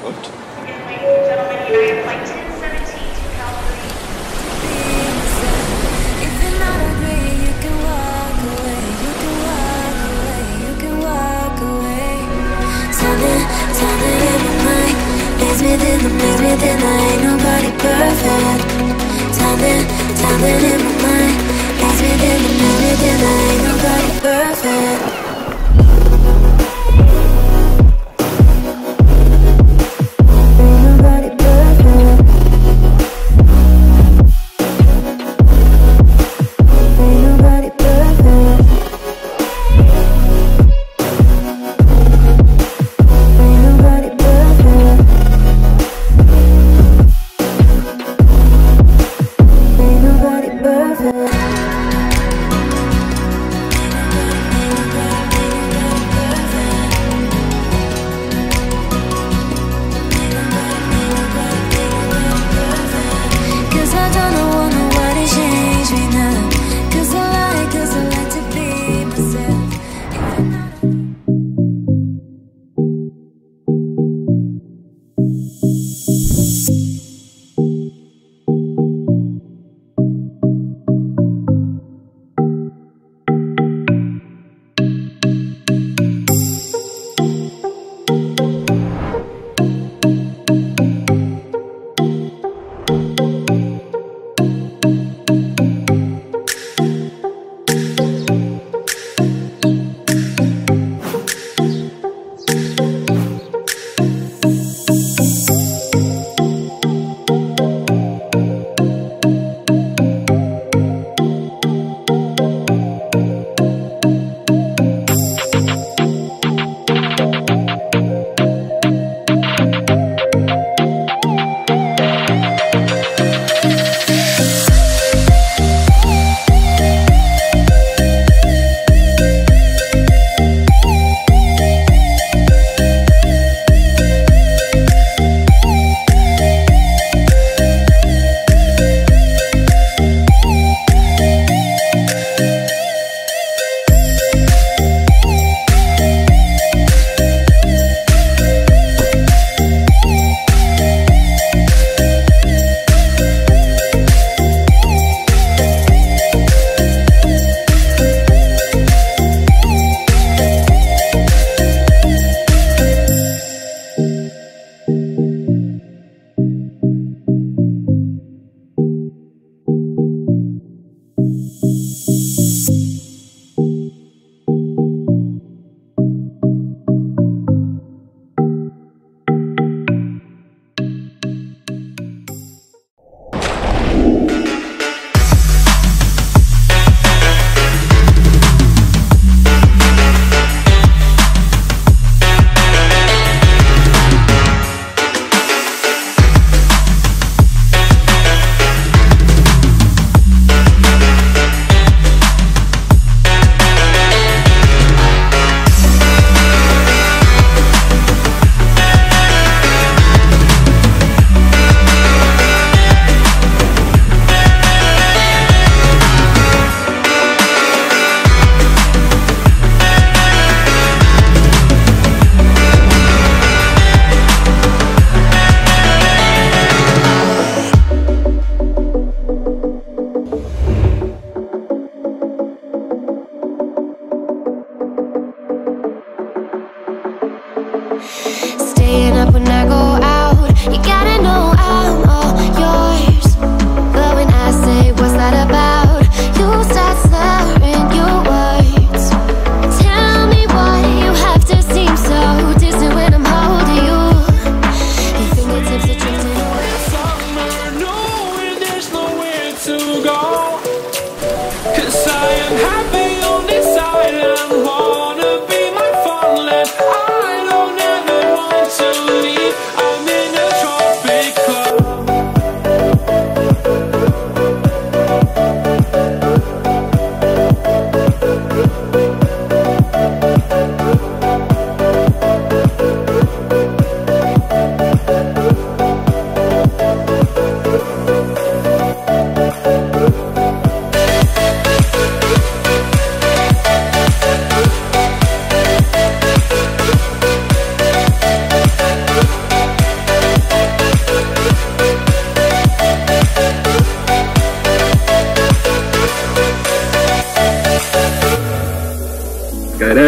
Again, ladies and gentlemen, United Flight 1017 to Calgary. If you're not agree, you can walk away. You can walk away. You can walk away. Something in my mind lives within the ain't nobody perfect. Something in my mind lives within the ain't nobody perfect.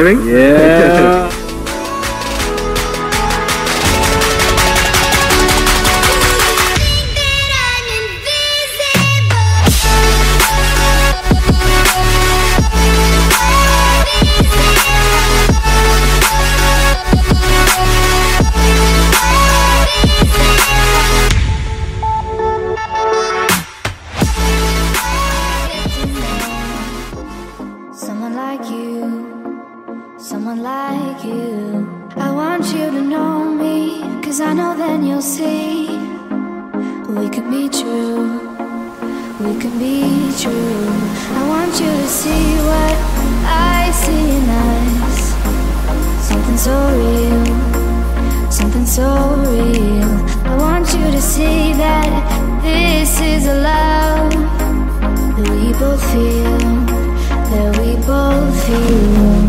driving? Yeah. Someone like you, I want you to know me, 'cause I know then you'll see we can be true, we can be true. I want you to see what I see in us, something so real, something so real. I want you to see that this is a love that we both feel, that we both feel.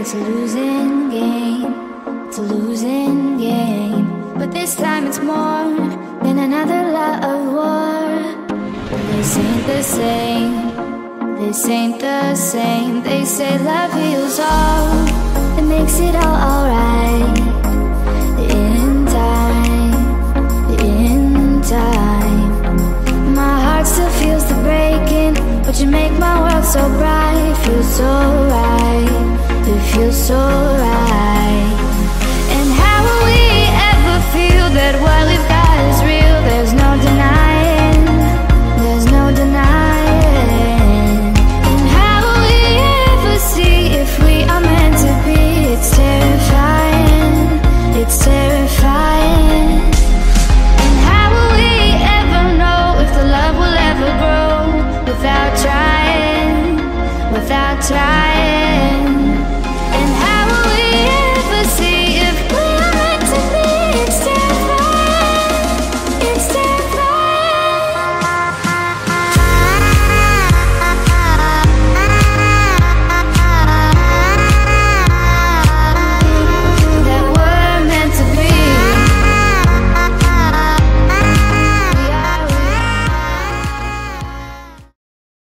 It's a losing game, it's a losing game. But this time it's more than another lot of war. This ain't the same, this ain't the same. They say love heals all, it makes it all alright. In time, in time. My heart still feels the breaking, but you make my world so bright.